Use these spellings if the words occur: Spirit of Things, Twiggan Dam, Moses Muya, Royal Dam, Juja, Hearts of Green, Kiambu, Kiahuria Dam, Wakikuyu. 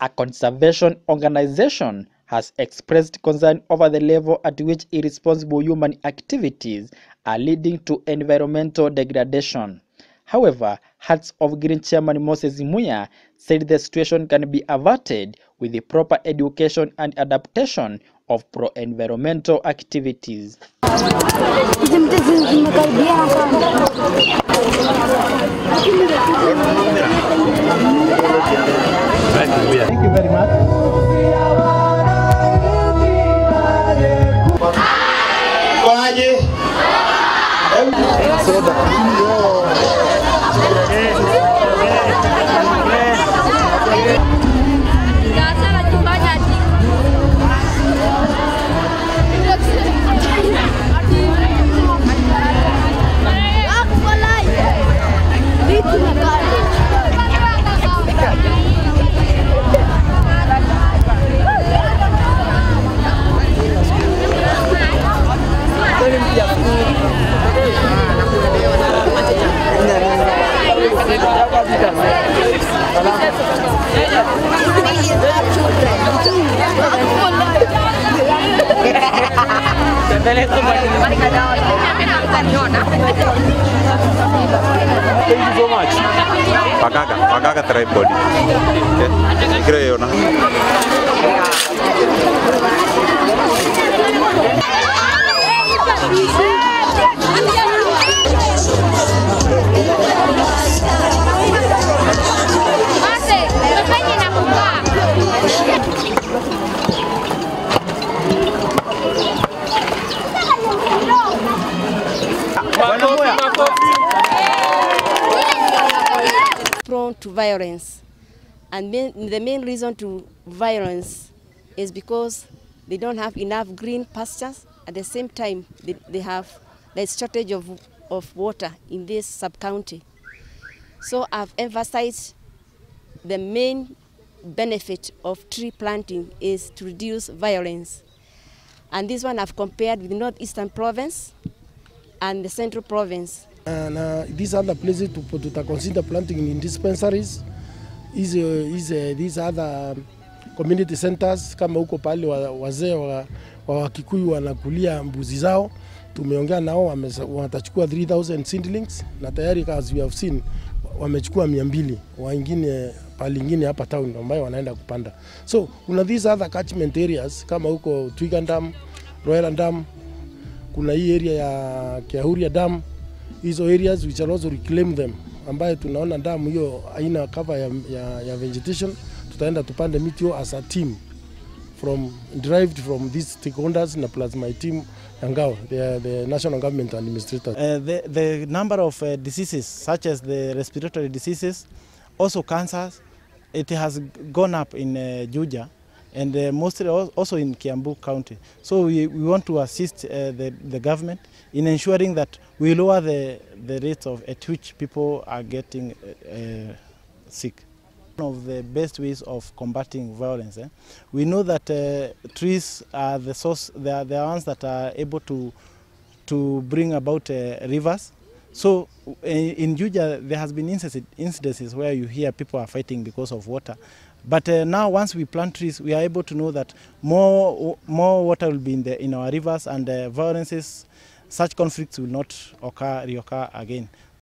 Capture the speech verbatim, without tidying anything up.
a conservation organization has expressed concern over the level at which irresponsible human activities are leading to environmental degradation. However, Hearts of Green chairman Moses Muya said the situation can be averted with the proper education and adaptation of pro-environmental activities. Thank you very much. Thank you so much. Pagaga, pagaga tripod. Okay. Prone to violence, and main, the main reason to violence is because they don't have enough green pastures. At the same time, they, they have the shortage of, of water in this sub-county. So I've emphasized the main benefit of tree planting is to reduce violence. And this one I've compared with Northeastern Province and the Central Province. And uh, these other places to, to, to consider planting in dispensaries is, uh, is uh, these other community centers kama huko pale wazee wa, wa Wakikuyu wanakulia mbuzi zao. Tumeongea nao watachukua three thousand seedlings na tayari as we have seen wamechukua mia mbili wengine pale nyingine hapa town ambayo wanaenda kupanda. So kuna these other catchment areas kama huko Twiggan Dam, Royal Dam, kuna hii area ya Kiahuria Dam. These areas which are also reclaim them. Ambayo tunaona damu hiyo haina cover ya, ya, ya vegetation. Tutaenda tupande miti hiyo as a team from derived from these stakeholders na plus my team Yangao, the, the national government administrator. Uh, the, the number of uh, diseases such as the respiratory diseases, also cancers, it has gone up in uh, Juja and uh, mostly also in Kiambu County. So we, we want to assist uh, the, the government in ensuring that we lower the, the rates of, at which people are getting uh, sick. One of the best ways of combating violence, eh? We know that uh, trees are the source, they are the ones that are able to, to bring about uh, rivers. So in Juja there has been incidences where you hear people are fighting because of water. But uh, now once we plant trees, we are able to know that more, more water will be in, the, in our rivers and uh, violences, such conflicts will not occur, reoccur again.